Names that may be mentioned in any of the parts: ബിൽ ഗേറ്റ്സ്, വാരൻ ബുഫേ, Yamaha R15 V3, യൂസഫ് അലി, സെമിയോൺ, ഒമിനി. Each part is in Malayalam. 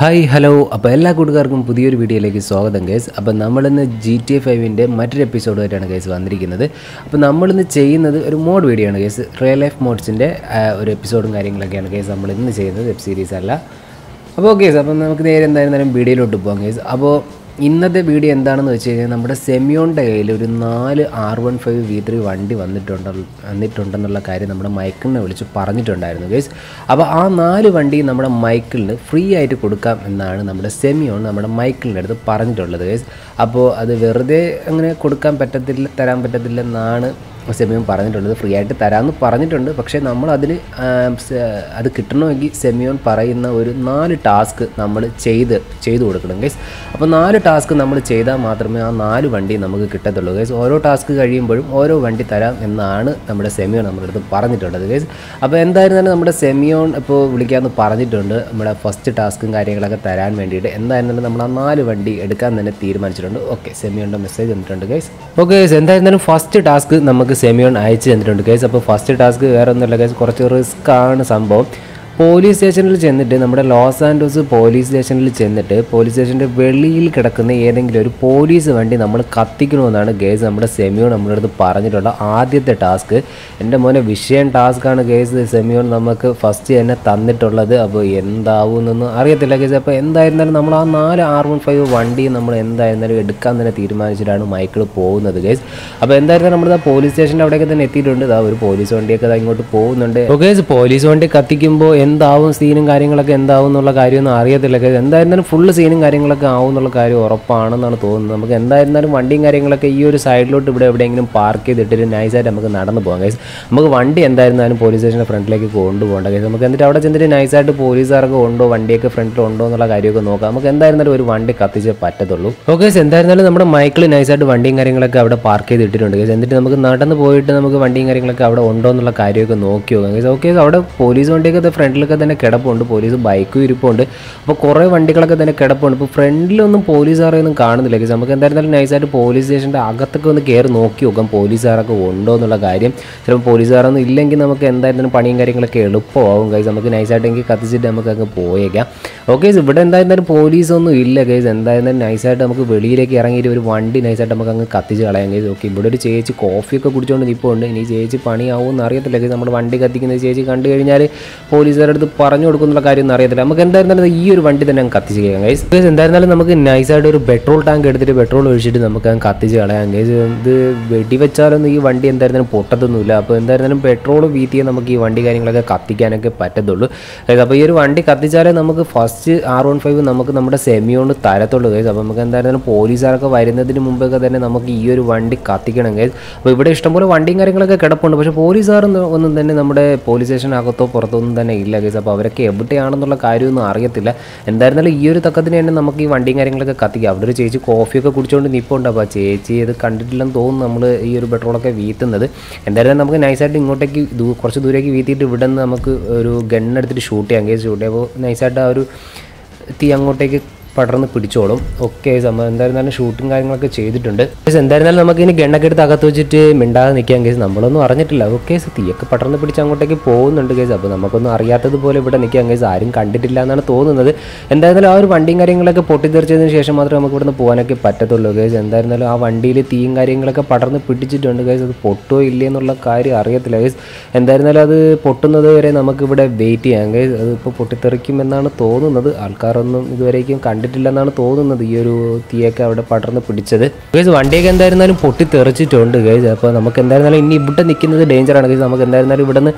ഹായ് ഹലോ അപ്പോൾ എല്ലാ കൂട്ടുകാർക്കും പുതിയൊരു വീഡിയോയിലേക്ക് സ്വാഗതം ഗൈസ്. അപ്പോൾ നമ്മളിന്ന് ജി ടി എ ഫൈവിൻ്റെ മറ്റൊരു എപ്പിസോഡുമായിട്ടാണ് ഗൈസ് വന്നിരിക്കുന്നത്. അപ്പോൾ നമ്മളിന്ന് ചെയ്യുന്നത് ഒരു മോഡ് വീഡിയോ ആണ് ഗൈസ്. റിയൽ ലൈഫ് മോഡ്സിൻ്റെ ഒരു എപ്പിസോഡും കാര്യങ്ങളൊക്കെയാണ് ഗൈസ് നമ്മളിന്ന് ചെയ്യുന്നത്, വെബ് സീരീസ് അല്ല. അപ്പോൾ ഓക്കെ ഗൈസ്, അപ്പം നമുക്ക് നേരെ എന്തായാലും വീഡിയോയിലോട്ട് പോകാം ഗൈസ്. അപ്പോൾ ഇന്നത്തെ വീഡിയോ എന്താണെന്ന് വെച്ച് കഴിഞ്ഞാൽ, നമ്മുടെ സെമിയോണിൻ്റെ കയ്യിൽ ഒരു 4 R15 V3 വണ്ടി വന്നിട്ടുണ്ടെന്നുള്ള കാര്യം നമ്മുടെ മൈക്കിളിനെ വിളിച്ച് പറഞ്ഞിട്ടുണ്ടായിരുന്നു ഗൈസ്. അപ്പോൾ ആ 4 വണ്ടി നമ്മുടെ മൈക്കിളിന് ഫ്രീ ആയിട്ട് കൊടുക്കാം എന്നാണ് നമ്മുടെ സെമിയോൺ നമ്മുടെ മൈക്കിളിൻ്റെ അടുത്ത് പറഞ്ഞിട്ടുള്ളത് ഗൈസ്. അപ്പോൾ അത് വെറുതെ അങ്ങനെ കൊടുക്കാൻ പറ്റത്തില്ല, തരാൻ പറ്റത്തില്ലെന്നാണ് സെമിയോൺ പറഞ്ഞിട്ടുള്ളത്. ഫ്രീ ആയിട്ട് തരാമെന്ന് പറഞ്ഞിട്ടുണ്ട്, പക്ഷേ നമ്മളതിന് അത് കിട്ടണമെങ്കിൽ സെമിയോൺ പറയുന്ന ഒരു 4 ടാസ്ക് നമ്മൾ ചെയ്തു കൊടുക്കണം ഗൈസ്. അപ്പോൾ 4 ടാസ്ക് നമ്മൾ ചെയ്താൽ മാത്രമേ ആ 4 വണ്ടി നമുക്ക് കിട്ടത്തുള്ളൂ ഗൈസ്. ഓരോ ടാസ്ക് കഴിയുമ്പോഴും ഓരോ വണ്ടി തരാം എന്നാണ് നമ്മുടെ സെമിയോൺ നമ്മുടെ അടുത്ത് പറഞ്ഞിട്ടുള്ളത് ഗൈസ്. അപ്പോൾ എന്തായിരുന്നാലും നമ്മുടെ സെമിയോൺ ഇപ്പോൾ വിളിക്കാമെന്ന് പറഞ്ഞിട്ടുണ്ട്, നമ്മുടെ ഫസ്റ്റ് ടാസ്കും കാര്യങ്ങളൊക്കെ തരാൻ വേണ്ടിയിട്ട്. എന്തായിരുന്നാലും നമ്മൾ ആ 4 വണ്ടി എടുക്കാൻ തന്നെ തീരുമാനിച്ചിട്ടുണ്ട്. ഓക്കെ, സെമിയോണിൻ്റെ മെസ്സേജ് തന്നിട്ടുണ്ട് ഗൈസ്. ഓക്കെ ഗൈസ്, എന്തായിരുന്നാലും ഫസ്റ്റ് ടാസ്ക് നമുക്ക് സെമിയോൺ അയച്ചു തന്നിട്ടുണ്ട് ഗൈസ്. അപ്പോൾ ഫസ്റ്റ് ടാസ്ക് വേറെ ഒന്നുമില്ല ഗൈസ്, കുറച്ച് റിസ്ക് ആണ് സംഭവം. പോലീസ് സ്റ്റേഷനിൽ ചെന്നിട്ട്, നമ്മുടെ ലോസ് ആൻഡോസ് പോലീസ് സ്റ്റേഷനിൽ ചെന്നിട്ട് പോലീസ് സ്റ്റേഷൻ്റെ വെളിയിൽ കിടക്കുന്ന ഏതെങ്കിലും ഒരു പോലീസ് വണ്ടി നമ്മൾ കത്തിക്കണമെന്നാണ് ഗൈസ് നമ്മുടെ സെമിയോൺ നമ്മുടെ അടുത്ത് പറഞ്ഞിട്ടുള്ള ആദ്യത്തെ ടാസ്ക്. എൻ്റെ മോനെ വിഷയം ടാസ്ക്കാണ് ഗൈസ് സെമിയോൺ നമുക്ക് ഫസ്റ്റ് തന്നെ തന്നിട്ടുള്ളത്. അപ്പോൾ എന്താവുമെന്നൊന്നും അറിയത്തില്ല ഗൈസ്. അപ്പോൾ എന്തായിരുന്നാലും നമ്മൾ ആ 4 R15 വണ്ടി നമ്മൾ എന്തായിരുന്നാലും എടുക്കാൻ തന്നെ തീരുമാനിച്ചിട്ടാണ് മൈക്കിൾ പോകുന്നത് ഗൈസ്. അപ്പോൾ എന്തായിരുന്നാലും നമ്മളിതാ പോലീസ് സ്റ്റേഷൻ്റെ അവിടെയൊക്കെ തന്നെ എത്തിയിട്ടുണ്ട്. ഇതാ ഒരു പോലീസ് വണ്ടിയൊക്കെ ഇങ്ങോട്ട് പോകുന്നുണ്ട്. അപ്പോൾ ഗൈസ് പോലീസ് വണ്ടി കത്തിക്കുമ്പോൾ എന്താവും സീനും കാര്യങ്ങളൊക്കെ എന്താവും എന്നുള്ള കാര്യമൊന്നും അറിയത്തില്ല ഗൈസ്. എന്തായിരുന്നാലും ഫുള്ള് സീനും കാര്യങ്ങളൊക്കെ ആവും എന്നുള്ള കാര്യം ഉറപ്പാണെന്നാണ് തോന്നുന്നത് നമുക്ക്. എന്തായിരുന്നാലും വണ്ടിയും കാര്യങ്ങളൊക്കെ ഈ ഒരു സൈഡിലോട്ട് ഇവിടെ എവിടെയെങ്കിലും പാർക്ക് ചെയ്തിട്ട് നൈസായിട്ട് നമുക്ക് നടന്നു പോകാം ഗൈസ്. നമുക്ക് വണ്ടി എന്തായിരുന്നാലും പോലീസ് സ്റ്റേഷൻ്റെ ഫ്രണ്ടിലേക്ക് കൊണ്ടുപോകണ്ട ഗൈസ്. നമുക്ക് എന്നിട്ട് അവിടെ ചെന്നിട്ട് നൈസായിട്ട് പോലീസുകാർക്ക് ഉണ്ടോ വണ്ടിയൊക്കെ ഫ്രണ്ടിലുണ്ടോ എന്നുള്ള കാര്യമൊക്കെ നോക്കാം. നമുക്ക് എന്തായിരുന്നാലും ഒരു വണ്ടി കത്തിച്ചേ പറ്റത്തുള്ളൂ. ഓക്കെ ഗൈസ്, എന്തായിരുന്നാലും നമ്മുടെ മൈക്കിൾ നൈസായിട്ട് വണ്ടിയും കാര്യങ്ങളൊക്കെ അവിടെ പാർക്ക് ചെയ്തിട്ടുണ്ട് ഗൈസ്. എന്നിട്ട് നമുക്ക് നടന്ന് പോയിട്ട് നമുക്ക് വണ്ടിയും കാര്യങ്ങളൊക്കെ അവിടെ ഉണ്ടോ എന്നുള്ള കാര്യമൊക്കെ നോക്കി നോക്കാം ഗൈസ്. ഓക്കെ ഗൈസ്, അവിടെ പോലീസ് വണ്ടിയൊക്കെ ഫ്രണ്ടിലൊക്കെ തന്നെ കിടപ്പുണ്ട്, പോലീസ് ബൈക്കും ഇരിപ്പുണ്ട്, അപ്പോൾ കുറേ വണ്ടികളൊക്കെ തന്നെ കിടപ്പുണ്ട്. ഇപ്പോൾ ഫ്രണ്ടിലൊന്നും പോലീസുകാരെയൊന്നും കാണുന്നില്ല ഗൈസ്. നമുക്ക് എന്തായിരുന്നാലും നൈസായിട്ട് പോലീസ് സ്റ്റേഷൻ്റെ അകത്തൊക്കെ ഒന്ന് കയറി നോക്കി നോക്കാം പോലീസുകാരൊക്കെ ഉണ്ടോ എന്നുള്ള കാര്യം. ചിലപ്പോൾ പോലീസുകാരൊന്നും ഇല്ലെങ്കിൽ നമുക്ക് എന്തായിരുന്നാലും പണിയും കാര്യങ്ങളൊക്കെ എളുപ്പമാകും ഗൈസ്. നമുക്ക് നൈസായിട്ടെങ്കിൽ കത്തിച്ചിട്ട് നമുക്കങ്ങ് പോയേക്കാം. ഓക്കെ ഗൈസ്, ഇവിടെ എന്തായിരുന്നാലും പോലീസൊന്നും ഇല്ല ഗൈസ്. എന്തായിരുന്നാലും നൈസായിട്ട് നമുക്ക് വെളിയിലേക്ക് ഇറങ്ങിയിട്ട് ഒരു വണ്ടി നൈസായിട്ട് നമുക്ക് അങ്ങ് കത്തിച്ച് കളയാം ഗൈസ്. ഓക്കെ, ഇവിടെ ഒരു ചേച്ചി കോഫിയൊക്കെ കുടിച്ചുകൊണ്ട് നിൽപ്പുണ്ട്. ഇനി ചേച്ചി പണിയാവുമെന്ന് അറിയത്തില്ല ഗൈസ്. നമ്മുടെ വണ്ടി കത്തിക്കുന്നത് ചേച്ചി കണ്ടു കഴിഞ്ഞാൽ പോലീസുകാരുടെ അടുത്ത് പറഞ്ഞു കൊടുക്കുന്നുള്ള കാര്യമൊന്നും അറിയത്തില്ല. നമുക്ക് എന്തായിരുന്നാലും ഈ ഒരു വണ്ടി തന്നെ അങ്ങ് കത്തിച്ച് കളയാം ഗൈസ്. ഗൈസ്, എന്തായിരുന്നാലും നമുക്ക് നൈസായിട്ട് ഒരു പെട്രോൾ ടാങ്ക് എടുത്തിട്ട് പെട്രോൾ ഒഴിച്ചിട്ട് നമുക്ക് അങ്ങ് കത്തിച്ച് കളയാം ഗൈസ്. ഇത് വെടിവെച്ചാലൊന്നും ഈ വണ്ടി എന്തായിരുന്നാലും പൊട്ടത്തൊന്നുമില്ല. അപ്പോൾ എന്തായിരുന്നാലും പെട്രോൾ വീതിയെ നമുക്ക് ഈ വണ്ടി കാര്യങ്ങളൊക്കെ കത്തിക്കാനൊക്കെ പറ്റത്തുള്ളൂ ഗൈസ്. അപ്പോൾ ഈ ഒരു വണ്ടി കത്തിച്ചാലേ നമുക്ക് ഫസ്റ്റ് R15 നമുക്ക് നമ്മുടെ സെമിയോണ്ട് തരത്തുള്ളൂ ഗൈസ്. അപ്പോൾ നമുക്ക് എന്തായിരുന്നാലും പോലീസുകാരൊക്കെ വരുന്നതിന് മുമ്പൊക്കെ തന്നെ നമുക്ക് ഈ ഒരു വണ്ടി കത്തിക്കണം ഗൈസ്. അപ്പോൾ ഇവിടെ ഇഷ്ടംപോലെ വണ്ടിയും കാര്യങ്ങളൊക്കെ കിടപ്പുണ്ട്, പക്ഷേ പോലീസുകാരൊന്നും ഒന്നും തന്നെ നമ്മുടെ പോലീസ് സ്റ്റേഷനകത്തോ പുറത്തൊന്നും തന്നെ ഇല്ല ഗൈസ്. അപ്പോൾ അവരൊക്കെ എവിടെയാണെന്നുള്ള കാര്യമൊന്നും അറിയത്തില്ല. എന്തായിരുന്നാലും ഈ ഒരു തക്കത്തിന് തന്നെ നമുക്ക് ഈ വണ്ടിയും കാര്യങ്ങളൊക്കെ കത്തിക്കാം. അവിടെ ഒരു ചേച്ചി കോഫിയൊക്കെ കുടിച്ചുകൊണ്ട് നിൽപ്പുണ്ട്. അപ്പോൾ ചേച്ചി ഇത് കണ്ടിട്ടില്ലെന്ന് തോന്നുന്നു നമ്മൾ ഈ ഒരു പെട്രോളൊക്കെ വീത്തുന്നത്. എന്തായിരുന്നാലും നമുക്ക് നൈസായിട്ട് ഇങ്ങോട്ടേക്ക് കുറച്ച് ദൂരേക്ക് വീത്തിയിട്ട് ഇവിടെ നിന്ന് നമുക്ക് ഒരു ഗണ്ണെടുത്തിട്ട് ഷൂട്ട് ചെയ്യാം ഗൈസ്. ഷൂട്ട് ചെയ്യുമ്പോൾ നൈസായിട്ട് ആ ഒരു തീ അങ്ങോട്ടേക്ക് പടർന്ന് പിടിച്ചോളും. ഓക്കെ ഗൈസ്, നമ്മൾ എന്തായിരുന്നാലും ഷൂട്ടും കാര്യങ്ങളൊക്കെ ചെയ്തിട്ടുണ്ട് ഗൈസ്. എന്തായിരുന്നാലും നമുക്ക് ഇനി ഗണ്ണൊക്കെ എടുത്ത് അകത്ത് വെച്ചിട്ട് മിണ്ടാതെ നിൽക്കാം ഗൈസ്. നമ്മളൊന്നും അറിഞ്ഞിട്ടില്ല. ഓക്കെ ഗൈസ്, തീയൊക്കെ പടർന്ന് പിടിച്ച് അങ്ങോട്ടേക്ക് പോകുന്നുണ്ട് ഗൈസ്. അപ്പോൾ നമുക്കൊന്നും അറിയാത്തതുപോലെ ഇവിടെ നിൽക്കാം ഗൈസ്. ആരും കണ്ടിട്ടില്ല എന്നാണ് തോന്നുന്നത്. എന്തായിരുന്നാലും ആ ഒരു വണ്ടിയും കാര്യങ്ങളൊക്കെ പൊട്ടിത്തെറിച്ചതിന് ശേഷം മാത്രമേ നമുക്ക് ഇവിടുന്ന് പോകാനൊക്കെ പറ്റത്തുള്ളൂ ഗൈസ്. എന്തായിരുന്നാലും ആ വണ്ടിയിൽ തീയും കാര്യങ്ങളൊക്കെ പടർന്ന് പിടിച്ചിട്ടുണ്ട് ഗൈസ്. അത് പൊട്ടോ ഇല്ലേ എന്നുള്ള കാര്യം അറിയത്തില്ല ഗൈസ്. എന്തായിരുന്നാലും അത് പൊട്ടുന്നത് വരെ നമുക്കിവിടെ വെയിറ്റ് ചെയ്യാം ഗൈസ്. അതിപ്പോൾ പൊട്ടിത്തെറിക്കുമെന്നാണ് തോന്നുന്നത്. ആൾക്കാരൊന്നും ഇതുവരേക്കും ില്ലെന്നാണ് തോന്നുന്നത് ഈ ഒരു തീയൊക്കെ അവിടെ പടർന്ന് പിടിച്ചത് ഗൈസ്. വണ്ടിയൊക്കെ എന്തായിരുന്നാലും പൊട്ടിത്തെറിച്ചിട്ടുണ്ട് ഗൈസ്. അപ്പോൾ നമുക്ക് എന്തായിരുന്നാലും ഇനി ഇവിടെ നിൽക്കുന്നത് ഡേഞ്ചറാണ് ഗൈസ്. നമുക്ക് എന്തായിരുന്നാലും ഇവിടെ നിന്ന്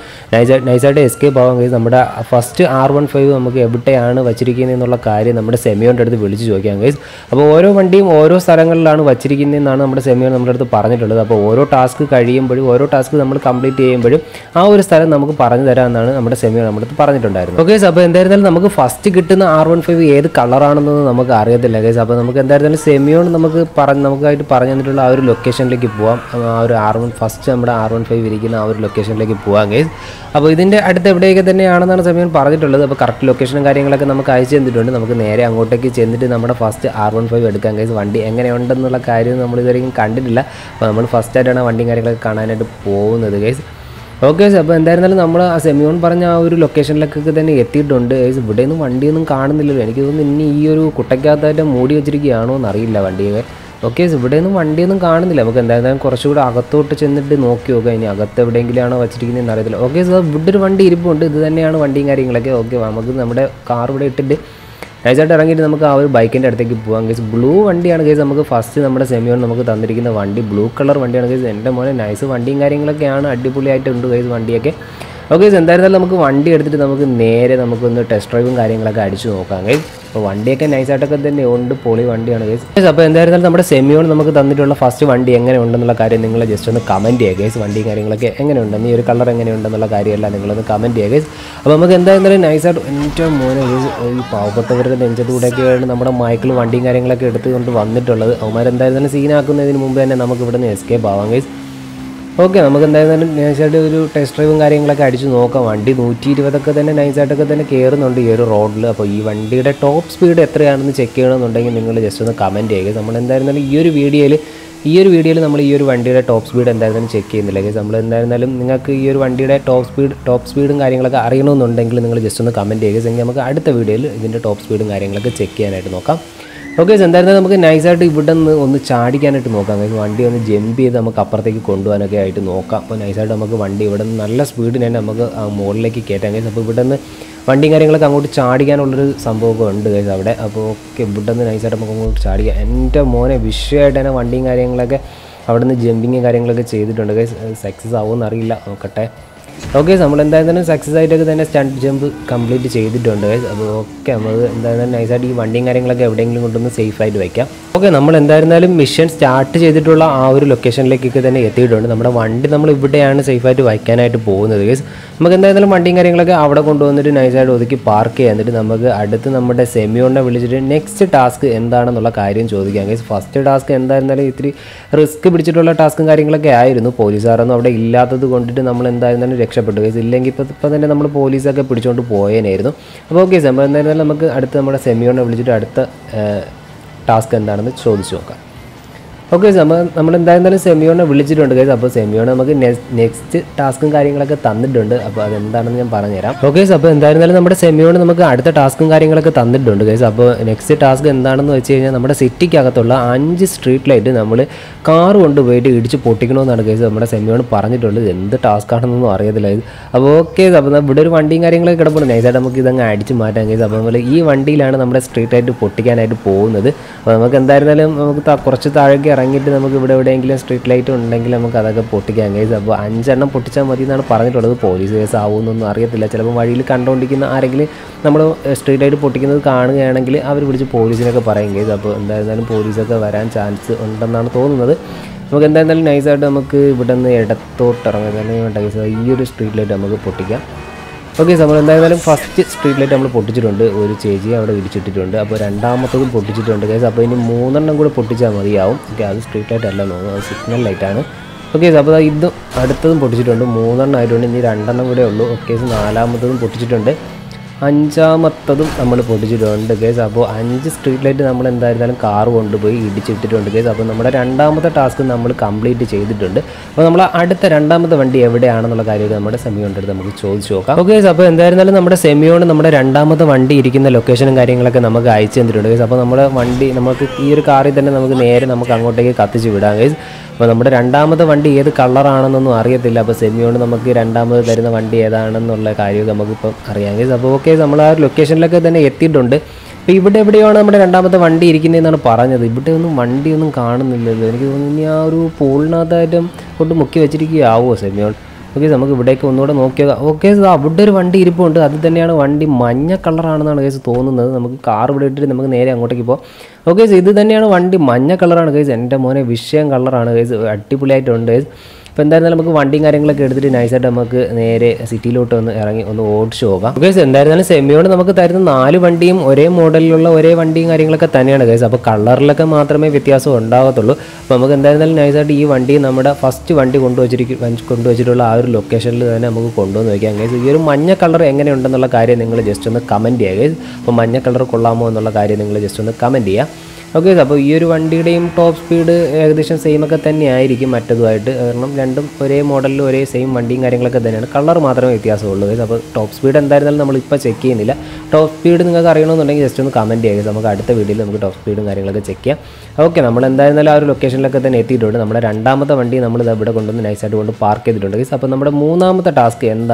നൈസായിട്ട് എസ്കേപ്പ് ആവാം ഗൈസ്. നമ്മുടെ ഫസ്റ്റ് R15 നമുക്ക് എവിടെയാണ് വച്ചിരിക്കുന്നത് എന്നുള്ള കാര്യം നമ്മുടെ സെമിയോൻ്റെ അടുത്ത് വിളിച്ച് ചോദിക്കാം ഗൈസ്. അപ്പോൾ ഓരോ വണ്ടിയും ഓരോ സ്ഥലങ്ങളിലാണ് വച്ചിരിക്കുന്നതെന്നാണ് നമ്മുടെ സെമിയോൻ നമ്മുടെ അടുത്ത് പറഞ്ഞിട്ടുള്ളത്. അപ്പോൾ ഓരോ ടാസ്ക് കഴിയുമ്പോഴും ഓരോ ടാസ്ക് നമ്മൾ കംപ്ലീറ്റ് ചെയ്യുമ്പോഴും ആ ഒരു സ്ഥലം നമുക്ക് പറഞ്ഞു തരാമെന്നാണ് നമ്മുടെ സെമിയോൻ നമ്മുടെ അടുത്ത് പറഞ്ഞിട്ടുണ്ടായിരുന്നത്. ഓക്കെ ഗൈസ്, അപ്പോൾ എന്തായിരുന്നാലും നമുക്ക് ഫസ്റ്റ് കിട്ടുന്ന R15 ഏത് കളറാണെന്ന് നമുക്ക് അറിയത്തില്ല ഗൈസ്. അപ്പോൾ നമുക്ക് എന്തായിരുന്നാലും സെമിയോൺ നമുക്കായിട്ട് പറഞ്ഞു തന്നിട്ടുള്ള ആ ഒരു ലൊക്കേഷനിലേക്ക് പോവാം. ആ ഒരു ഫസ്റ്റ് നമ്മുടെ R15 ഇരിക്കുന്ന ആ ഒരു ലൊക്കേഷനിലേക്ക് പോവാം ഗൈസ്. അപ്പോൾ ഇതിൻ്റെ അടുത്ത് എവിടെയൊക്കെ തന്നെയാണെന്നാണ് സെമിയോൺ പറഞ്ഞിട്ടുള്ളത്. അപ്പോൾ കറക്റ്റ് ലൊക്കേഷനും കാര്യങ്ങളൊക്കെ നമുക്ക് അയച്ചു തന്നിട്ടുണ്ട്. നമുക്ക് നേരെ അങ്ങോട്ടേക്ക് ചെന്നിട്ട് നമ്മുടെ ഫസ്റ്റ് R15 എടുക്കാം ഗൈസ്. വണ്ടി എങ്ങനെയുണ്ടെന്നുള്ള കാര്യം നമ്മൾ ഇതുവരെയും കണ്ടിട്ടില്ല. അപ്പോൾ നമ്മൾ ഫസ്റ്റ് ആയിട്ടാണ് വണ്ടിയും കാര്യങ്ങളൊക്കെ കാണാനായിട്ട് പോകുന്നത് guys. Okay, so we have a location like this. We have a lot of people who are in the Okay, so we have a lot of people who are in the Okay, so we have a I said, I will our bike and take blue and the first thing we have blue color and the nice one. Okay, so we test drive One day can I set up the new poly one day on this. Up and there is number semi on the first one day and the carrying just on the common day, guys. One day carrying like a new color and the carrier landing on the common day, guys. Amagan then I said, Intermon is power over the engine to take a number of Michael one day carrying like $100. Omar and then Sina Kuna in Mumbai and Amaka escape Bangis. Okay, I said to test driving carrying like addition Oka one day, Nuti, and I said to the care on the road level. Even did a top speed at 300 and check on the English just on the common day. Someone and then your video number your one day at top speed and then check in the legacy. Someone and then your one day at top speed and carrying like Arino non dangling just on the common days and Yamaka added the video in the top speed and carrying like a check in at Noka. Okay, so then we nice to put on the chart. One day on the gym, we have a couple of condo and a guy to Noka. Nice to make one day with another speed and a more like a cat. And put on the one day carrying like a chart again or some go under the nice at a chart. Enter more a wish and a one day carrying like a out in the jumping and carrying like a chase. Don't guys, success our Narilla or cut. Okay, so we have success I stand jump complete cheyidittund guys okay nammal endana nice aadi vanding karyangalakku evidengilum kondu safe aayit vekkam okay nammal endarnalum mission start cheyidittulla aa oru location lekkike thane ettittund nammada vandi nammal ivideyana safe aayit vekkan aayit povunnathu guys namak endarnalum vanding karyangalakku avade kondu vannittu nice aayit odiki park cheyannittu namak aduthe nammade semione vilichittu next task endaanennulla karyam chodikkam guys first task endarnalum itri risk pidichittulla task karyangalakku aayirunnu police aaronu avade illathathu kondittu nammal endarnalum Guys, the police are pretty on to boy and air. Okay, someone at the semion of legit at the task and then show the shocker. Okay, someone then the semion of legit on the guys upper semion next task and carrying like a thunder dunder above and then paranera. Okay, so then the number semion at the task and carrying like a thunder dunder guys upper next task and then the change number city Kakatola and street light number Car want to wait to each portico and guys, I'm a semion paranitol in the task on the other. Okay, so the Buddha Vanding are like a nice Adamaki than Adichimatang is above E. Vandi land number straight at Portican at Pole. Makandaram Korchata rang it in the angle street light on Langalamaka Portican is above Anjana Portica Marina Paranitol the police. Avon Aria the Lachamari condoning the Aragle number straight at Portican Karn and Angle. I will police in a parangas above and police at the Varan chance on the നമുക്ക് എന്തായാലും നൈസ് ആയിട്ട് നമുക്ക് ഇവിടന്ന് ഇടത്തോട്ട് ഇറങ്ങാനാണ് ഈ ഒരു സ്ട്രീറ്റ് ലൈറ്റ് നമുക്ക് പൊട്ടിക്കാം ഓക്കേ നമ്മൾ എന്തായാലും ഫസ്റ്റ് സ്ട്രീറ്റ് ലൈറ്റ് നമ്മൾ പൊട്ടിച്ചിട്ടുണ്ട് ഒരു ചേജി അവിടെ വിരിച്ചിട്ടിട്ടുണ്ട് അപ്പോൾ രണ്ടാമത്തേതും പൊട്ടിച്ചിട്ടുണ്ട് ഗയ്സ് അപ്പോൾ ഇനി മൂന്നെണ്ണം കൂടി പൊട്ടിച്ചാൽ മതിയാവും ഓക്കേ അത് സ്ട്രീറ്റ് ലൈറ്റ് അല്ല അത് സിഗ്നൽ ലൈറ്റ് ആണ് ഓക്കേ അപ്പോൾ ഇത് അടുത്തതും പൊട്ടിച്ചിട്ടുണ്ട് മൂന്നെണ്ണം ആയിട്ടുണ്ട് ഇനി രണ്ടെണ്ണം കൂടേ ഉള്ളൂ ഓക്കേ നാലാമത്തേതും പൊട്ടിച്ചിട്ടുണ്ട് അഞ്ചാമത്തതും നമ്മൾ പൊട്ടിച്ചിട്ടുണ്ട് ഗയ്സ് അപ്പോൾ അഞ്ച് സ്ട്രീറ്റ് ലൈറ്റ് നമ്മൾ എന്തായാലും കാർ കൊണ്ടുപോയി ഇടിച്ചിട്ടിട്ടുണ്ട് ഗയ്സ് അപ്പോൾ നമ്മുടെ രണ്ടാമത്തെ ടാസ്ക് നമ്മൾ കംപ്ലീറ്റ് ചെയ്തിട്ടുണ്ട് അപ്പോൾ നമ്മൾ അടുത്ത രണ്ടാമത്തെ വണ്ടി എവിടെയാണെന്നുള്ള കാര്യം നമ്മുടെ സെമിയോണ്ട് നമുക്ക് ചോദിച്ചു നോക്കാം ഓക്കേ ഗയ്സ് അപ്പോൾ എന്തായാലും നമ്മുടെ സെമിയോണ്ട് നമ്മുടെ രണ്ടാമത്തെ വണ്ടി ഇരിക്കുന്ന ലൊക്കേഷനും കാര്യങ്ങളൊക്കെ നമുക്ക് അയച്ചു തന്നിട്ടുണ്ട് ഗയ്സ് അപ്പോൾ നമ്മുടെ വണ്ടി നമുക്ക് ഈ ഒരു കാറിൽ തന്നെ നമുക്ക് നേരെ നമുക്ക് അങ്ങോട്ടേക്ക് കത്തിച്ചു വിടാം ഗയ്സ് അപ്പോൾ നമ്മുടെ രണ്ടാമത്തെ വണ്ടി ഏത് കളറാണെന്നൊന്നും അറിയത്തില്ല അപ്പോൾ സെമിയോണ്ട് നമുക്ക് രണ്ടാമത്തെ തരുന്ന വണ്ടി ഏതാണെന്നുള്ള കാര്യം നമുക്ക് ഇപ്പോൾ അറിയാം ഗയ്സ് അപ്പോൾ ഓക്കേ നമ്മൾ ആ ലൊക്കേഷനിലേക്ക് തന്നെ എത്തിയിട്ടുണ്ട് അപ്പോൾ ഇവിടെ എവിടെയാണ് നമ്മുടെ രണ്ടാമത്തെ വണ്ടി ഇരിക്കുന്നതെന്നാണ് പറഞ്ഞത് ഇവിടെ ഒന്നും വണ്ടിയൊന്നും കാണുന്നില്ലല്ലോ എനിക്ക് തോന്നുന്നു ആ ഒരു പോളിനകത്തായിട്ടും കൊണ്ട് മുക്കി വെച്ചിരിക്കുകയാവോ സെമിയോൺ ഓക്കേ നമുക്ക് ഇവിടേക്ക് ഒന്നുകൂടെ നോക്കിയാൽ ഓക്കേ അവിടെ ഒരു വണ്ടി ഇരിപ്പുണ്ട് അത് തന്നെയാണ് വണ്ടി മഞ്ഞ കളറാണെന്നാണ് ഗയ്സ് തോന്നുന്നത് നമുക്ക് കാർ ഇവിടെ ഇട്ടിട്ട് നമുക്ക് നേരെ അങ്ങോട്ടേക്ക് പോകാം ഓക്കേ ഇത് തന്നെയാണ് വണ്ടി മഞ്ഞ കളറാണ് ഗയ്സ് എൻ്റെ മോനെ വിഷയം കളറാണ് ഗയ്സ് അടിപൊളിയായിട്ടുണ്ട് ഗയ്സ് അപ്പോൾ എന്തായാലും നമുക്ക് വണ്ടിയും കാര്യങ്ങളൊക്കെ എടുത്തിട്ട് നൈസായിട്ട് നമുക്ക് നേരെ സിറ്റിയിലോട്ട് ഒന്ന് ഇറങ്ങി ഒന്ന് ഓടിച്ചു പോകാം ഗയ്സ് എന്തായാലും സെമിയോണ്ട് നമുക്ക് തരുന്ന നാല് വണ്ടിയും ഒരേ മോഡലിലുള്ള ഒരേ വണ്ടിയും കാര്യങ്ങളൊക്കെ തന്നെയാണ് ഗയ്സ് അപ്പോൾ കളറിലൊക്കെ മാത്രമേ വ്യത്യാസം ഉണ്ടാകത്തുള്ളൂ അപ്പോൾ നമുക്ക് എന്തായാലും നൈസായിട്ട് ഈ വണ്ടി നമ്മുടെ ഫസ്റ്റ് വണ്ടി കൊണ്ടുവച്ചിട്ടുള്ള ആ ഒരു ലൊക്കേഷനിൽ തന്നെ നമുക്ക് കൊണ്ടുവന്ന് വയ്ക്കാം ഗയ്സ് ഈ ഒരു മഞ്ഞ കളർ എങ്ങനെയുണ്ടെന്നുള്ള കാര്യം നിങ്ങൾ ജസ്റ്റ് ഒന്ന് കമൻറ്റ് ചെയ്യുക ഗയ്സ് അപ്പോൾ മഞ്ഞ കളർ കൊള്ളാമോ എന്നുള്ള കാര്യം നിങ്ങൾ ജസ്റ്റ് ഒന്ന് കമൻറ്റ് ചെയ്യുക Okay, so this is top speed the same as the model is the same as the color is the same top speed is the same top speed is the comment the top speed okay, we location the park the task is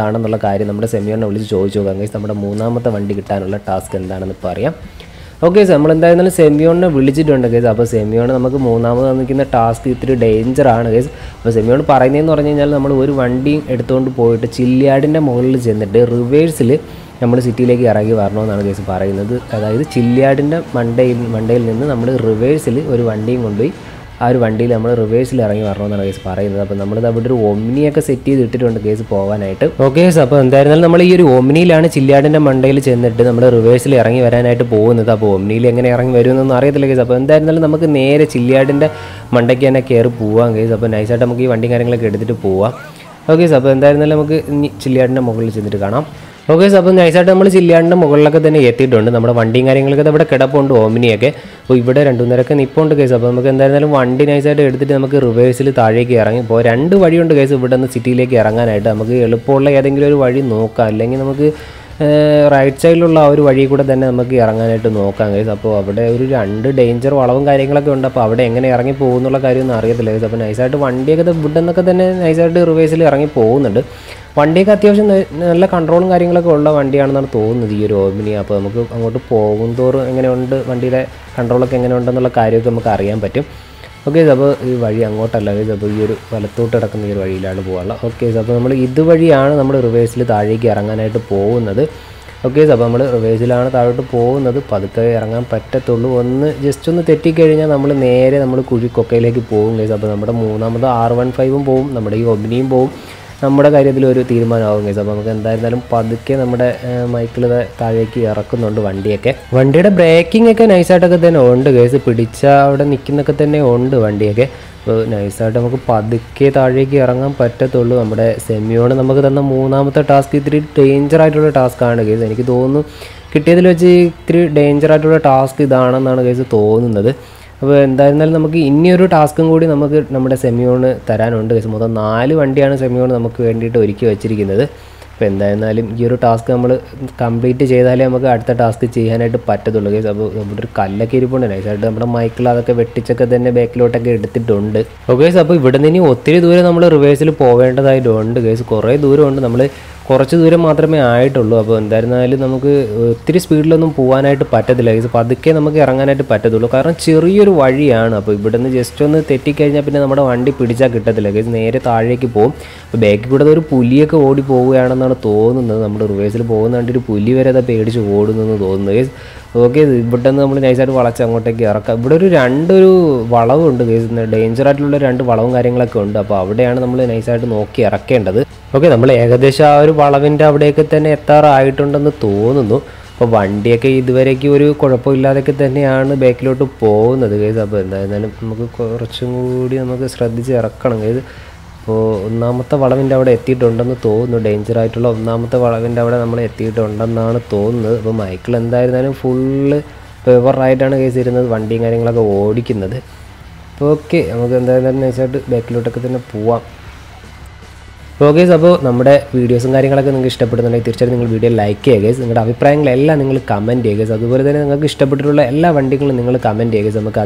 the task the okay, so we have Semyon village. Semyon is task is danger. Semyon is a city like Aragi Varno and Gas Parana, the Chiliad in the Monday number reverse or one day only. Our one day number reverse Larang Varno and Gas Parana, the number that would Omniaca city written on the case Pova night. Okay, so upon the number you Omni land Chiliad in the Monday and the number reverse Larang Varana to Pone, the Pomni Langarang Varun Narathal is upon that Namaka near Chiliad in the Mandakana Care Pua and Gas upon Isatamaki, one day like to Pua. Okay, so upon that Namak Chiliad in the Mogul in the Gana. Okay, so we have to cut the Omniac. We better and Nippon to case of Makan, one day I said, reverse the Tarek, boy, and do what you want to guys over the city like Yaranga, Adamaki, Pola, I think you already know Karling, right side Lauri, what you could have then Amaki Yaranga to Noka is up under danger, along Karanga on the Pavada, and Yarangi Ponola Karin, the legs of an I said, one day the Budanaka, then I said, reverse the Yarangi Pon. One day, controlling a ring like old one day under the tone, the Euro, Mini Apamaku, and go to Pondor, and one day control a king and under the Cario Camakarian Petit. Okay, the Varian water is a Palatota near Varilla. Okay, the Varian number of Vesli, Tari, Garanga to Po, another. Okay, the Bamada Vesilana, Tara to Po, another Padata, Rangan, Patatulu, just on the 30 carriage and number Nair, number Kuji Kokalaki Po, is a number Muna, the R15 bomb, number Obni bomb. നമ്മുടെ കാര്യത്തിൽ ഒരു തീരുമാനമാവും guys അപ്പോൾ നമുക്ക് എന്തായാലും പതുക്കെ നമ്മുടെ മൈക്കിൽ താഴേക്ക് ഇറക്കുന്നുണ്ട് വണ്ടിയൊക്കെ വണ്ടിയുടെ ബ്രേക്കിംഗ് ഒക്കെ നൈസ് ആയിട്ടൊക്കെ തന്നെ ഉണ്ട് guys പിടിച്ച അവിടെ നിൽക്കുന്നൊക്കെ തന്നെ ഉണ്ട് വണ്ടിയൊക്കെ അപ്പോൾ നൈസ് ആയിട്ട് നമുക്ക് പതുക്കെ താഴേക്ക് ഇറങ്ങാൻ പറ്റത്തുള്ളൂ നമ്മുടെ സെമിയോൺ നമുക്ക് തന്ന മൂന്നാമത്തെ ടാസ്ക് ഇത്തിരി ഡേഞ്ചർ ആയിട്ടുള്ള ടാസ്ക് ആണ് guys എനിക്ക് തോന്നുന്നു കിട്ടിയതിൽ വെച്ച് ഇത്തിരി ഡേഞ്ചർ ആയിട്ടുള്ള ടാസ്ക് ഇതാണെന്നാണ് guys തോന്നുന്നത് അപ്പോൾ എന്തായിരുന്നാലും നമുക്ക് ഇനി ഒരു ടാസ്കും കൂടി നമുക്ക് നമ്മുടെ സെമിയോണ് തരാനുണ്ട് guys മൊത്തം 4 വണ്ടിയാണ് സെമിയോണ് നമുക്ക് വേണ്ടിയിട്ട് ഒരുക്കി വെച്ചിരിക്കുന്നത് അപ്പോൾ എന്തായിരുന്നാലും ഈ ഒരു ടാസ്ക് നമ്മൾ കംപ്ലീറ്റ് ചെയ്താലേ നമുക്ക് അടുത്ത ടാസ്ക് ചെയ്യാനായിട്ട് പറ്റത്തുള്ളൂ guys അപ്പോൾ ഇവിടെ ഒരു കല്ലൊക്കെ ഇരിപ്പുണ്ട് നൈസ് ആയിട്ട് നമ്മുടെ മൈക്കിൾ അതൊക്കെ വെട്ടിച്ചൊക്കെ തന്നെ ബാക്കിലോട്ടൊക്കെ എടുത്തിട്ടുണ്ട് ഓക്കേ അപ്പോൾ ഇവിടെ നിന്ന് ഒത്തിരി ദൂരം നമ്മൾ റിവേഴ്സിൽ പോവേണ്ടതായിട്ടുണ്ട് guys കുറേ ദൂരമുണ്ട് നമ്മൾ കുറച്ച് ദൂരം മാത്രമേ ആയിട്ടുള്ളൂ അപ്പോൾ എന്തായിരുന്നാലും നമുക്ക് ഒത്തിരി സ്പീഡിലൊന്നും പോവാനായിട്ട് പറ്റത്തില്ല guys പതുക്കെ നമുക്ക് ഇറങ്ങാനായിട്ട് പറ്റത്തുള്ളൂ കാരണം ചെറിയൊരു വഴിയാണ് അപ്പോൾ ഇവിടന്ന് ജസ്റ്റ് ഒന്ന് തെറ്റി കഴിഞ്ഞാൽ പിന്നെ നമ്മുടെ വണ്ടി പിടിച്ചാൽ കിട്ടത്തില്ല guys നേരെ താഴേക്ക് പോകും അപ്പോൾ ബാക്കിൽ കൂടെ ഒരു പുലിയൊക്കെ ഓടി പോവുകയാണെന്നാണ് തോന്നുന്നത് നമ്മൾ റിവേഴ്സിൽ പോകുന്നതിന്റെ ഒരു പുലി വരെ അത് പേടിച്ച് ഓടുന്നെന്ന് തോന്നുന്നു guys ഓക്കേ ഇവിടന്ന് നമ്മൾ നൈസ് ആയിട്ട് വളച്ച് അങ്ങോട്ടേക്ക് ഇറക്കാം ഇവിടെ ഒരു രണ്ടൊരു വളവുണ്ട് guys ഡേഞ്ചർ ആയിട്ടുള്ള രണ്ട് വളവും കാര്യങ്ങളൊക്കെ ഉണ്ട് അപ്പോൾ അവിടെയാണ് നമ്മൾ നൈസ് ആയിട്ട് നോക്കി ഇറക്കേണ്ടത് ഓക്കേ നമ്മൾ ഏകദേശം ആ ഒരു വളവിന്റെ അവിടേക്ക് തന്നെ എത്താറായിട്ടുണ്ടെന്ന് തോന്നുന്നു അപ്പോൾ വണ്ടിയൊക്കെ ഇതുവരെയ്ക്ക് ഒരു കുഴപ്പമില്ലാതെയൊക്കെ തന്നെയാണ് ബാക്കിലോട്ട് പോകുന്നത് guys അപ്പോൾ എന്തായാലും നമുക്ക് കുറച്ചും കൂടി നമുക്ക് ശ്രദ്ധിച്ച് ഇറക്കണം guys അപ്പോൾ ഒന്നാമത്തെ വളവിന്റെ അവിടെ എത്തിയിട്ടുണ്ടെന്ന് തോന്നുന്നു ഡേഞ്ചർ ആയിട്ടുള്ള ഒന്നാമത്തെ വളവിന്റെ അവിടെ നമ്മൾ എത്തിയിട്ടുണ്ടെന്നാണ് തോന്നുന്നത് അപ്പോൾ മൈക്കിൾ എന്തായിരുന്നാലും ഫുള്ള് പേവർ ആയിട്ടാണ് guys ഇരുന്നത് വണ്ടിയും കാര്യങ്ങളൊക്കെ ഓടിക്കുന്നത് അപ്പോൾ ഓക്കേ നമുക്ക് എന്തായാലും നൈസായിട്ട് ബാക്കിലോട്ടൊക്കെ തന്നെ പോവാം Okay, so we videos and video like guys. Comment guys. Videos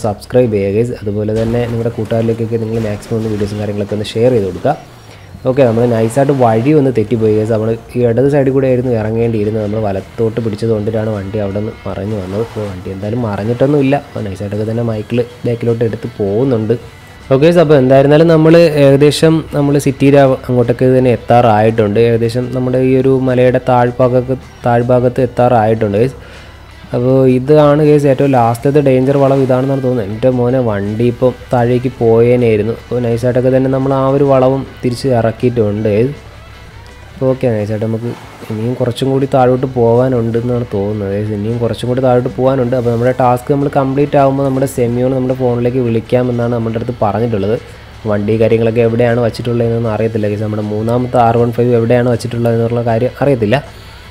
subscribe guys. Share Okay, we have nice and wide view. Other side, we have a Okay, so we have city. We have So, this is the last danger. We have to go one deep. We have to go one deep. We have to go one deep. We have to go one deep. We have to go one deep. We have to go one deep. വണ്ടി കാര്യങ്ങളൊക്കെ എവിടെയാണ് വെച്ചിട്ടുള്ളതെന്നൊന്നും അറിയത്തില്ല ഗൈസ്. നമ്മുടെ മൂന്നാമത്തെ R15 എവിടെയാണ് വെച്ചിട്ടുള്ളതെന്നുള്ള കാര്യം അറിയത്തില്ല.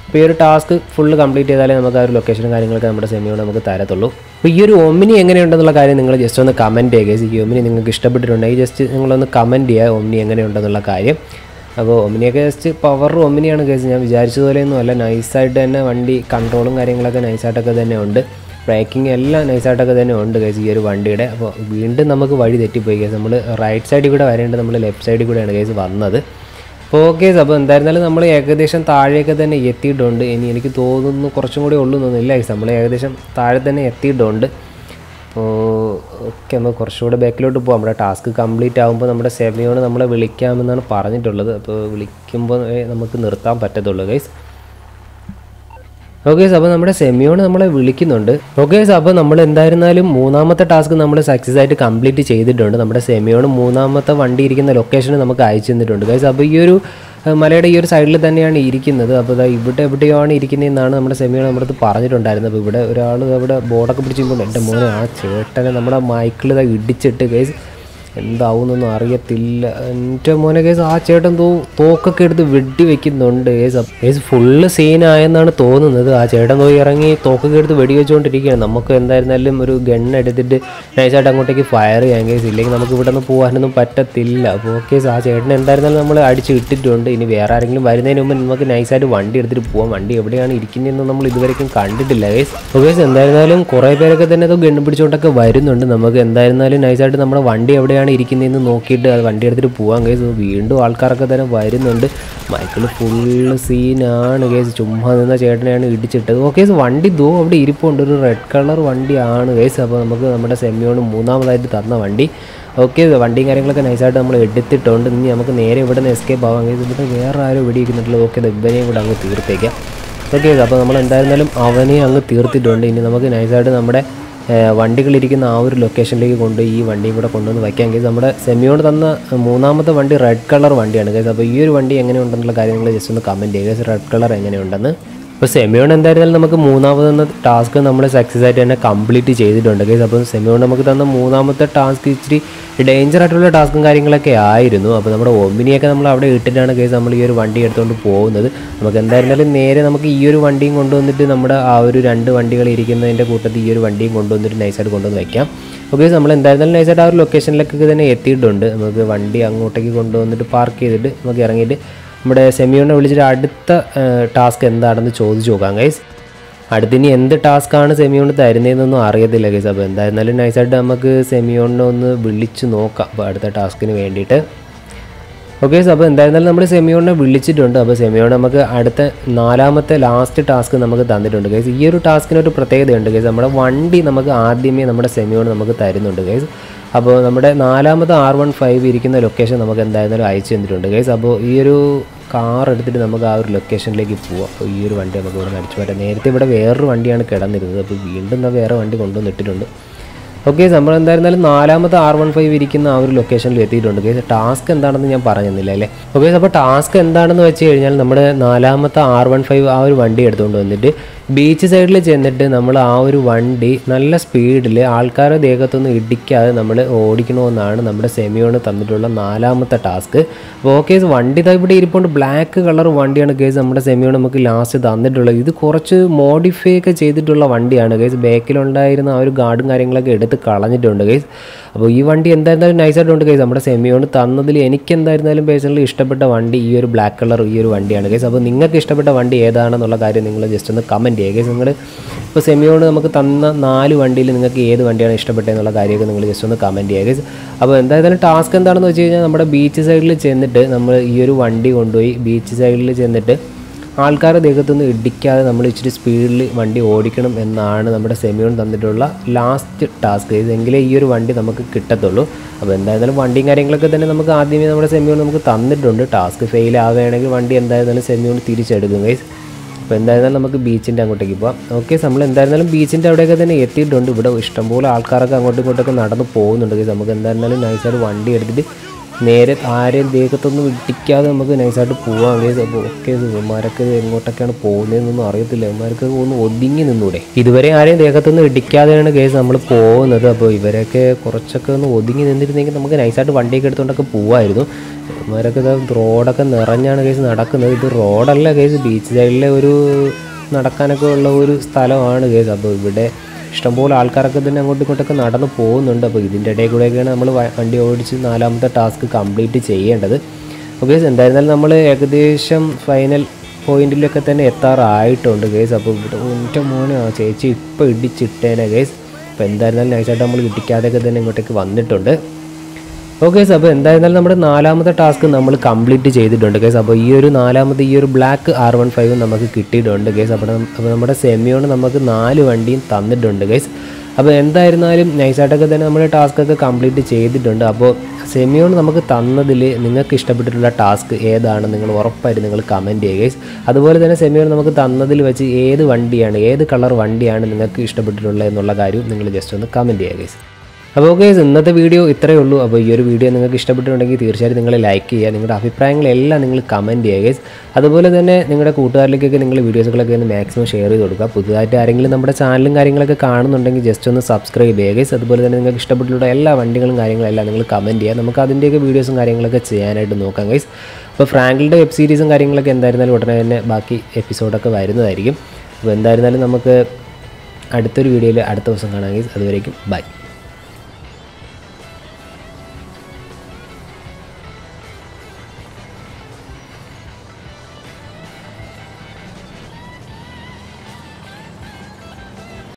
അപ്പോൾ ഈ ഒരു ടാസ്ക് ഫുള്ള് കംപ്ലീറ്റ് ചെയ്താലേ നമുക്ക് ആ ഒരു ലൊക്കേഷനും കാര്യങ്ങളൊക്കെ നമ്മുടെ സെമിയോട് നമുക്ക് തരത്തുള്ളൂ. അപ്പോൾ ഈ ഒരു ഒമിനി എങ്ങനെയുണ്ടെന്നുള്ള കാര്യം നിങ്ങൾ ജസ്റ്റ് ഒന്ന് കമൻറ്റ് ചെയ്യുക ഗൈസ്. ഈ ഒമിനി നിങ്ങൾക്ക് ഇഷ്ടപ്പെട്ടിട്ടുണ്ടെങ്കിൽ ജസ്റ്റ് നിങ്ങളൊന്ന് കമൻറ്റ് ചെയ്യുക ഒമിനി എങ്ങനെയുണ്ടെന്നുള്ള കാര്യം. അപ്പോൾ ഒമിനിയൊക്കെ ജസ്റ്റ് പവർ ഒമിനിയാണ് ഗൈസ്. ഞാൻ വിചാരിച്ചതുപോലെയൊന്നും അല്ല, നൈസായിട്ട് തന്നെ വണ്ടി കൺട്രോളും കാര്യങ്ങളൊക്കെ നൈസായിട്ടൊക്കെ തന്നെ ഉണ്ട്, ബ്രേക്കിംഗ് എല്ലാം നൈസായിട്ടൊക്കെ തന്നെ ഉണ്ട് ഗൈസ് ഈ ഒരു വണ്ടിയുടെ. അപ്പോൾ വീണ്ടും നമുക്ക് വഴി തെറ്റിപ്പോയി ഗൈസ്. നമ്മൾ റൈറ്റ് സൈഡിൽ കൂടെ വരേണ്ടത് നമ്മൾ ലെഫ്റ്റ് സൈഡിൽ കൂടെയാണ് ഗൈസ് വന്നത്. അപ്പോൾ ഗൈസ് അപ്പോൾ എന്തായിരുന്നാലും നമ്മൾ ഏകദേശം താഴെയൊക്കെ തന്നെ എത്തിയിട്ടുണ്ട്. ഇനി എനിക്ക് തോന്നുന്നു കുറച്ചും കൂടി ഉള്ളൂ എന്നൊന്നുമില്ല ഗൈസ്, നമ്മൾ ഏകദേശം താഴെ തന്നെ എത്തിയിട്ടുണ്ട്. അപ്പോൾ ഓക്കെ, നമുക്ക് കുറച്ചുകൂടെ ബാക്കിലോട്ട് പോകാം. നമ്മുടെ ടാസ്ക് കംപ്ലീറ്റ് ആകുമ്പോൾ നമ്മുടെ സെമിയോട് നമ്മളെ വിളിക്കാമെന്നാണ് പറഞ്ഞിട്ടുള്ളത്. അപ്പോൾ വിളിക്കുമ്പോൾ നമുക്ക് നിർത്താൻ പറ്റത്തുള്ളൂ ഗൈസ്. ഓക്കെ അപ്പോൾ നമ്മുടെ സെമിയോൺ നമ്മളെ വിളിക്കുന്നുണ്ട്. ഓക്കെ അപ്പോൾ നമ്മൾ എന്തായിരുന്നാലും മൂന്നാമത്തെ ടാസ്ക് നമ്മൾ സക്സസ് ആയിട്ട് കംപ്ലീറ്റ് ചെയ്തിട്ടുണ്ട്. നമ്മുടെ സെമിയോൺ മൂന്നാമത്തെ വണ്ടി ഇരിക്കുന്ന ലൊക്കേഷന് നമുക്ക് അയച്ചു തന്നിട്ടുണ്ട് ഗൈസ്. അപ്പോൾ ഈ ഒരു മലയുടെ ഈ ഒരു സൈഡിൽ തന്നെയാണ് ഇരിക്കുന്നത്. അപ്പോൾ ഇതാ ഇവിടെ എവിടെയാണ് ഇരിക്കുന്നതെന്നാണ് നമ്മുടെ സെമിയോൺ നമ്മുടെ അടുത്ത് പറഞ്ഞിട്ടുണ്ടായിരുന്നത്. അപ്പോൾ ഇവിടെ ഒരാൾ അവിടെ ബോർഡൊക്കെ പിടിച്ചിട്ടുണ്ട്. എൻ്റെ മോനെ ആ ചേട്ടനെ നമ്മുടെ മൈക്കിൽ ഇതാ ഇടിച്ചിട്ട് ഗൈസ് എന്താവുന്നൊന്നും അറിയത്തില്ല എൻ്റെ മോനെ കേസ്. ആ ചേട്ടൻ തോക്കൊക്കെ എടുത്ത് വെട്ടി വെക്കുന്നുണ്ട് കേസ്. കേസ് ഫുള്ള് സീനായെന്നാണ് തോന്നുന്നത്. ആ ചേട്ടൻ പോയി ഇറങ്ങി തോക്കൊക്കെ എടുത്ത് വെടി വെച്ചുകൊണ്ടിരിക്കുകയാണ്. നമുക്ക് എന്തായിരുന്നാലും ഒരു ഗണ്ണെടുത്തിട്ട് നൈസായിട്ട് അങ്ങോട്ടേക്ക് ഫയർ ചെയ്യാൻ കേസ്, ഇല്ലെങ്കിൽ നമുക്ക് ഇവിടെ നിന്ന് പോകാനൊന്നും പറ്റത്തില്ല. അപ്പോൾ കേസ് ആ ചേട്ടൻ എന്തായിരുന്നാലും നമ്മൾ അടിച്ച് ഇട്ടിട്ടുണ്ട്. ഇനി വേറെ ആരെങ്കിലും വരുന്നതിന് മുമ്പ് നമുക്ക് നൈസായിട്ട് വണ്ടി എടുത്തിട്ട് പോകാം. വണ്ടി എവിടെയാണ് ഇരിക്കുന്നതെന്ന് നമ്മൾ ഇതുവരെയും കണ്ടിട്ടില്ല കേസ്. അപ്പോൾ കേസ് എന്തായിരുന്നാലും കുറേ പേരൊക്കെ തന്നെ അത് ഗണ്ണ് പിടിച്ചുകൊണ്ടൊക്കെ വരുന്നുണ്ട്. നമുക്ക് എന്തായിരുന്നാലും നൈസായിട്ട് നമ്മുടെ വണ്ടി എവിടെയാണ് ഇരിക്കുന്നതെന്ന് നോക്കിയിട്ട് അത് വണ്ടി എടുത്തിട്ട് പോകാൻ കേസ്. വീണ്ടും ആൾക്കാരൊക്കെ തന്നെ വരുന്നുണ്ട്. മൈക്കിൾ ഫുള്ള് സീനാണ് കേസ്. ചുമ്മാ നിന്ന ചേട്ടനെയാണ് ഇടിച്ചിട്ടത്. ഓ കേസ് വണ്ടി ദോ അവിടെ ഇരിപ്പുണ്ട്, ഒരു റെഡ് കളർ വണ്ടിയാണ് കേസ്. അപ്പോൾ നമുക്ക് നമ്മുടെ സെമിയോണ് മൂന്നാമതായിട്ട് തന്ന വണ്ടി. ഓക്കെ വണ്ടിയും കാര്യങ്ങളൊക്കെ നൈസായിട്ട് നമ്മൾ എടുത്തിട്ടുണ്ട്. ഇനി നമുക്ക് നേരെ ഇവിടെ നിന്ന് എസ്കേപ്പ് ആവാൻ കേസ്. ഇവിടെ വേറെ ആരും ഇടിയിരിക്കുന്നുണ്ടല്ലോ. ഓക്കെ ഇവനെയും കൂടെ അങ്ങ് തീർത്തേക്കാം. ഓക്കെ അപ്പോൾ നമ്മൾ എന്തായിരുന്നാലും അവനെ അങ്ങ് തീർത്തിട്ടുണ്ട്. ഇനി നമുക്ക് നൈസായിട്ട് നമ്മുടെ വണ്ടികളിരിക്കുന്ന ആ ഒരു ലൊക്കേഷനിലേക്ക് കൊണ്ടുപോയി ഈ വണ്ടിയും കൂടെ കൊണ്ടുവന്ന് വയ്ക്കാൻ കേസ്. നമ്മുടെ സെമിയോട് തന്ന മൂന്നാമത്തെ വണ്ടി റെഡ് കളർ വണ്ടിയാണ് കേസ്. അപ്പോൾ ഈ ഒരു വണ്ടി എങ്ങനെയുണ്ടെന്നുള്ള കാര്യങ്ങൾ ജസ്റ്റ് ഒന്ന് കമൻറ്റ് ചെയ്യുക കേസ്, റെഡ് കളർ എങ്ങനെയുണ്ടെന്ന്. അപ്പോൾ സെമിയോൺ എന്തായിരുന്നാലും നമുക്ക് മൂന്നാമതെന്ന ടാസ്ക് നമ്മൾ സക്സസ് ആയിട്ട് തന്നെ കംപ്ലീറ്റ് ചെയ്തിട്ടുണ്ട് കേസ്. അപ്പോൾ സെമിയോൺ നമുക്ക് തന്ന മൂന്നാമത്തെ ടാസ്ക് ഇച്ചിരി ഡേഞ്ചർ ആയിട്ടുള്ള ടാസ്കും കാര്യങ്ങളൊക്കെ ആയിരുന്നു. അപ്പോൾ നമ്മുടെ ഒമിനിയൊക്കെ നമ്മൾ അവിടെ ഇട്ടിട്ടാണ് കേസ് നമ്മൾ ഈ ഒരു വണ്ടി എടുത്തുകൊണ്ട് പോകുന്നത്. നമുക്ക് എന്തായിരുന്നാലും നേരെ നമുക്ക് ഈ ഒരു വണ്ടിയും കൊണ്ടുവന്നിട്ട് നമ്മുടെ ആ ഒരു രണ്ട് വണ്ടികൾ ഇരിക്കുന്നതിൻ്റെ കൂട്ടത്തിൽ ഈ ഒരു വണ്ടിയും കൊണ്ടുവന്നിട്ട് നൈസായിട്ട് കൊണ്ടുവന്ന് വയ്ക്കാം. ഓക്കെ നമ്മൾ എന്തായിരുന്നാലും നൈസായിട്ട് ആ ഒരു ലൊക്കേഷനിലൊക്കെ തന്നെ എത്തിയിട്ടുണ്ട്. നമുക്ക് വണ്ടി അങ്ങോട്ടേക്ക് കൊണ്ടുവന്നിട്ട് പാർക്ക് ചെയ്തിട്ട് നമുക്ക് ഇറങ്ങിയിട്ട് നമ്മുടെ സെമിയോണിനെ വിളിച്ചിട്ട് അടുത്ത ടാസ്ക് എന്താണെന്ന് ചോദിച്ചു നോക്കാം ഗൈസ്. അടുത്തിനി എന്ത് ടാസ്ക്കാണ് സെമിയോണ് തരുന്നതെന്നൊന്നും അറിയത്തില്ല ഗൈസ്. അപ്പോൾ എന്തായിരുന്നാലും നൈസായിട്ട് നമുക്ക് സെമിയോണിനെ ഒന്ന് വിളിച്ച് നോക്കാം അപ്പോൾ അടുത്ത ടാസ്കിന് വേണ്ടിയിട്ട്. ഓക്കെ അപ്പോൾ എന്തായിരുന്നാലും നമ്മൾ സെമിയോണിനെ വിളിച്ചിട്ടുണ്ട്. അപ്പോൾ സെമിയോൺ നമുക്ക് അടുത്ത നാലാമത്തെ ലാസ്റ്റ് ടാസ്ക് നമുക്ക് തന്നിട്ടുണ്ട് ഗൈസ്. ഈ ഒരു ടാസ്കിനൊരു പ്രത്യേകതയുണ്ട് ഗൈസ്. നമ്മുടെ വണ്ടി നമുക്ക് ആദ്യമേ നമ്മുടെ സെമിയോൺ നമുക്ക് തരുന്നുണ്ട് ഗൈസ്. അപ്പോൾ നമ്മുടെ നാലാമത്തെ R15 ഇരിക്കുന്ന ലൊക്കേഷൻ നമുക്ക് എന്തായിരുന്നാലും അയച്ചു തന്നിട്ടുണ്ട് ഗൈസ്. അപ്പോൾ ഈ ഒരു കാർ എടുത്തിട്ട് നമുക്ക് ആ ഒരു ലൊക്കേഷനിലേക്ക് പോവാം. അപ്പോൾ ഈ ഒരു വണ്ടി നമുക്ക് ഇവിടെ അടിച്ചു പറ്റാം. നേരത്തെ ഇവിടെ വേറൊരു വണ്ടിയാണ് കിടന്നിരുന്നത്. അപ്പോൾ വീണ്ടും വേറെ വണ്ടി കൊണ്ടുവന്നിട്ടുണ്ട്. ഓക്കെ നമ്മൾ എന്തായിരുന്നാലും നാലാമത്തെ R15 ഇരിക്കുന്ന ആ ഒരു ലൊക്കേഷനിൽ എത്തിയിട്ടുണ്ട് ഗൈസ്. ടാസ്ക് എന്താണെന്ന് ഞാൻ പറഞ്ഞില്ല അല്ലേ. ഓക്കെ അപ്പോൾ ടാസ്ക് എന്താണെന്ന് വെച്ച് കഴിഞ്ഞാൽ നമ്മുടെ നാലാമത്തെ R15 ആ ഒരു വണ്ടി എടുത്തുകൊണ്ട് വന്നിട്ട് ബീച്ച് സൈഡിൽ ചെന്നിട്ട് നമ്മൾ ആ ഒരു വണ്ടി നല്ല സ്പീഡിൽ ആൾക്കാരുടെ ദേഹത്തൊന്നും ഇടിക്കാതെ നമ്മൾ ഓടിക്കണമെന്നാണ് നമ്മുടെ സെമിയോണ് തന്നിട്ടുള്ള നാലാമത്തെ ടാസ്ക്. അപ്പോൾ ഓക്കെ വണ്ടി ഇവിടെ ഇരിപ്പുണ്ട്. ബ്ലാക്ക് കളർ വണ്ടിയാണ് ഗൈസ് നമ്മുടെ സെമിയോൺ നമുക്ക് ലാസ്റ്റ് തന്നിട്ടുള്ളത്. ഇത് കുറച്ച് മോഡിഫൈ ഒക്കെ ചെയ്തിട്ടുള്ള വണ്ടിയാണ് ഗൈസ്. ബാക്കിലുണ്ടായിരുന്ന ആ ഒരു ഗാർഡും കാര്യങ്ങളൊക്കെ എടുത്ത് കളഞ്ഞിട്ടുണ്ട് ഗൈസ്. അപ്പോൾ ഈ വണ്ടി എന്തായിരുന്നാലും നൈസായിട്ടുണ്ട് ഗൈസ്. നമ്മുടെ സെമിയോൺ തന്നതിൽ എനിക്ക് എന്തായിരുന്നാലും പേഴ്സണലി ഇഷ്ടപ്പെട്ട വണ്ടി ഈ ഒരു ബ്ലാക്ക് കളർ ഈ ഒരു വണ്ടിയാണ് ഗൈസ്. അപ്പോൾ നിങ്ങൾക്ക് ഇഷ്ടപ്പെട്ട വണ്ടി ഏതാണെന്നുള്ള കാര്യം നിങ്ങൾ ജസ്റ്റ് ഒന്ന് കമൻറ്റ് ചെയ്യുക ഗൈസ്. നിങ്ങൾ ഇപ്പോൾ സെമിയോൺ നമുക്ക് തന്ന നാല് വണ്ടിയിൽ നിങ്ങൾക്ക് ഏത് വണ്ടിയാണ് ഇഷ്ടപ്പെട്ടതെന്നുള്ള കാര്യമൊക്കെ നിങ്ങൾ ജസ്റ്റ് ഒന്ന് കമൻറ്റ് ചെയ്യുക ഗൈസ്. അപ്പോൾ എന്തായിരുന്നാലും ടാസ്ക് എന്താണെന്ന് വെച്ച് കഴിഞ്ഞാൽ നമ്മുടെ ബീച്ച് സൈഡിൽ ചെന്നിട്ട് നമ്മൾ ഈ ഒരു വണ്ടി കൊണ്ടുപോയി ബീച്ച് സൈഡിൽ ചെന്നിട്ട് ആൾക്കാരുടെ ദേഹത്തൊന്നും ഇടിക്കാതെ നമ്മൾ ഇച്ചിരി സ്പീഡിൽ വണ്ടി ഓടിക്കണം എന്നാണ് നമ്മുടെ സെമിയോൺ തന്നിട്ടുള്ള ലാസ്റ്റ് ടാസ്ക്. ഇതെങ്കിലേ ഈ ഒരു വണ്ടി നമുക്ക് കിട്ടത്തുള്ളൂ. അപ്പോൾ എന്തായിരുന്നാലും വണ്ടിയും കാര്യങ്ങളൊക്കെ തന്നെ നമുക്ക് ആദ്യമേ നമ്മുടെ സെമിയോൺ നമുക്ക് തന്നിട്ടുണ്ട്. ടാസ്ക് ഫെയിൽ ആവുകയാണെങ്കിൽ വണ്ടി എന്തായിരുന്നാലും സെമിയോൺ തിരിച്ചെടുക്കും ഗൈസ്. അപ്പോൾ എന്തായിരുന്നാലും നമുക്ക് ബീച്ചിൻ്റെ അങ്ങോട്ടേക്ക് പോവാം. ഓക്കെ നമ്മൾ എന്തായിരുന്നാലും ബീച്ചിൻ്റെ അവിടെയൊക്കെ തന്നെ എത്തിയിട്ടുണ്ട്. ഇവിടെ ഇഷ്ടംപോലെ ആൾക്കാരൊക്കെ അങ്ങോട്ടും ഇങ്ങോട്ടൊക്കെ നടന്ന് പോകുന്നുണ്ട് ഗൈസ്. നമുക്ക് എന്തായിരുന്നാലും നൈസായിട്ട് വണ്ടി എടുത്തിട്ട് നേരെ ആരെയും ദേഹത്തൊന്നും ഇടിക്കാതെ നമുക്ക് നൈസായിട്ട് പോവാം. അപ്പോൾ ഓക്കെ, ഇവന്മാരൊക്കെ എങ്ങോട്ടൊക്കെയാണ് പോകുന്നതെന്നൊന്നും അറിയത്തില്ല. ഇവന്മാർക്ക് ഒന്ന് ഒതുങ്ങി നിന്നൂടെ? ഇതുവരെ ആരെയും ദേഹത്തൊന്നും ഇടിക്കാതെയാണ് കേസ് നമ്മൾ പോകുന്നത്. അപ്പോൾ ഇവരൊക്കെ കുറച്ചൊക്കെ ഒന്ന് ഒതുങ്ങി നിന്നിരുന്നെങ്കിൽ നമുക്ക് നൈസായിട്ട് വണ്ടിയൊക്കെ എടുത്തുകൊണ്ടൊക്കെ പോവായിരുന്നു. ഇവന്മാരൊക്കെ റോഡൊക്കെ നിറഞ്ഞാണ് കേസ് നടക്കുന്നത്. ഇത് റോഡല്ല കേസ്, ബീച്ച് സൈഡിലെ ഒരു നടക്കാനൊക്കെ ഉള്ള ഒരു സ്ഥലമാണ് കേസ്. അപ്പോൾ ഇവിടെ ഇഷ്ടംപോലെ ആൾക്കാരൊക്കെ തന്നെ അങ്ങോട്ടും ഇങ്ങോട്ടൊക്കെ നടന്ന് പോകുന്നുണ്ട്. അപ്പോൾ ഇതിൻ്റെ ഇടയിൽ കൂടെയൊക്കെയാണ് നമ്മൾ വണ്ടി ഓടിച്ച് നാലാമത്തെ ടാസ്ക് കംപ്ലീറ്റ് ചെയ്യേണ്ടത്. ഓക്കെ എന്തായിരുന്നാലും നമ്മൾ ഏകദേശം ഫൈനൽ പോയിന്റിലൊക്കെ തന്നെ എത്താറായിട്ടുണ്ട് കേസ്. അപ്പോൾ ഇവിടെ എൻ്റെ മോനെ ആ ചേച്ചി ഇപ്പോൾ ഇടിച്ചിട്ടേനെ കേസ്. അപ്പോൾ എന്തായിരുന്നാലും നൈസായിട്ട് നമ്മൾ ഇടിക്കാതെയൊക്കെ തന്നെ ഇങ്ങോട്ടേക്ക് വന്നിട്ടുണ്ട്. ഓക്കെ സാർ, അപ്പോൾ എന്തായിരുന്നാലും നമ്മുടെ നാലാമത്തെ ടാസ്ക് നമ്മൾ കംപ്ലീറ്റ് ചെയ്തിട്ടുണ്ട് കേസ്. അപ്പോൾ ഈ ഒരു ബ്ലാക്ക് R15 നമുക്ക് കിട്ടിയിട്ടുണ്ട് കേസ്. അപ്പോൾ നമ്മുടെ സെമിയോണ് നമുക്ക് 4 വണ്ടിയും തന്നിട്ടുണ്ട് കേസ്. അപ്പോൾ എന്തായിരുന്നാലും നൈസായിട്ടൊക്കെ തന്നെ നമ്മൾ ടാസ്ക്കൊക്കെ കംപ്ലീറ്റ് ചെയ്തിട്ടുണ്ട്. അപ്പോൾ സെമിയോൺ നമുക്ക് തന്നതിൽ നിങ്ങൾക്ക് ഇഷ്ടപ്പെട്ടിട്ടുള്ള ടാസ്ക് ഏതാണ് നിങ്ങൾ ഉറപ്പായിട്ട് നിങ്ങൾ കമൻറ്റ് ചെയ്യുക ഗൈസ്. അതുപോലെ തന്നെ സെമിയോൺ നമുക്ക് തന്നതിൽ വെച്ച് ഏത് കളർ വണ്ടിയാണ് നിങ്ങൾക്ക് ഇഷ്ടപ്പെട്ടിട്ടുള്ളത് എന്നുള്ള കാര്യം നിങ്ങൾ ജസ്റ്റ് ഒന്ന് കമൻറ്റ് ചെയ്യുക ഗൈസ്. അപ്പോൾ ഗൈസ് ഇന്നത്തെ വീഡിയോ ഇത്രയേ ഉള്ളൂ. അപ്പോൾ ഈ ഒരു വീഡിയോ നിങ്ങൾക്ക് ഇഷ്ടപ്പെട്ടിട്ടുണ്ടെങ്കിൽ തീർച്ചയായിട്ടും നിങ്ങൾ ലൈക്ക് ചെയ്യുക, നിങ്ങളുടെ അഭിപ്രായങ്ങളെല്ലാം നിങ്ങൾ കമൻറ്റ് ചെയ്യുക ഗൈസ്. അതുപോലെ തന്നെ നിങ്ങളുടെ കൂട്ടുകാരിലേക്കൊക്കെ നിങ്ങൾ വീഡിയോസുകളൊക്കെ ഒന്ന് മാക്സിമം ഷെയർ ചെയ്ത് കൊടുക്കുക. പുതുതായിട്ട് ആരെങ്കിലും നമ്മുടെ ചാനലും കാര്യങ്ങളൊക്കെ കാണുന്നുണ്ടെങ്കിൽ ജസ്റ്റ് ഒന്ന് സബ്സ്ക്രൈബ് ചെയ്യുക ഗൈസ്. അതുപോലെ തന്നെ നിങ്ങൾക്ക് ഇഷ്ടപ്പെട്ടിട്ടുള്ള എല്ലാ വണ്ടികളും കാര്യങ്ങളെല്ലാം നിങ്ങൾ കമൻറ്റ് ചെയ്യുക. നമുക്ക് അതിൻ്റെയൊക്കെ വീഡിയോസും കാര്യങ്ങളൊക്കെ ചെയ്യാനായിട്ട് നോക്കാം ഗൈസ്. അപ്പോൾ ഫ്രാങ്കിളുടെ വെബ് സീരീസും കാര്യങ്ങളൊക്കെ എന്തായിരുന്നാലും ഉടനെ തന്നെ ബാക്കി എപ്പിസോഡൊക്കെ വരുന്നതായിരിക്കും. അപ്പോൾ എന്തായിരുന്നാലും നമുക്ക് അടുത്തൊരു വീഡിയോയിൽ അടുത്ത ദിവസം കാണാം ഗൈസ്. അതുവരേക്കും ബൈ.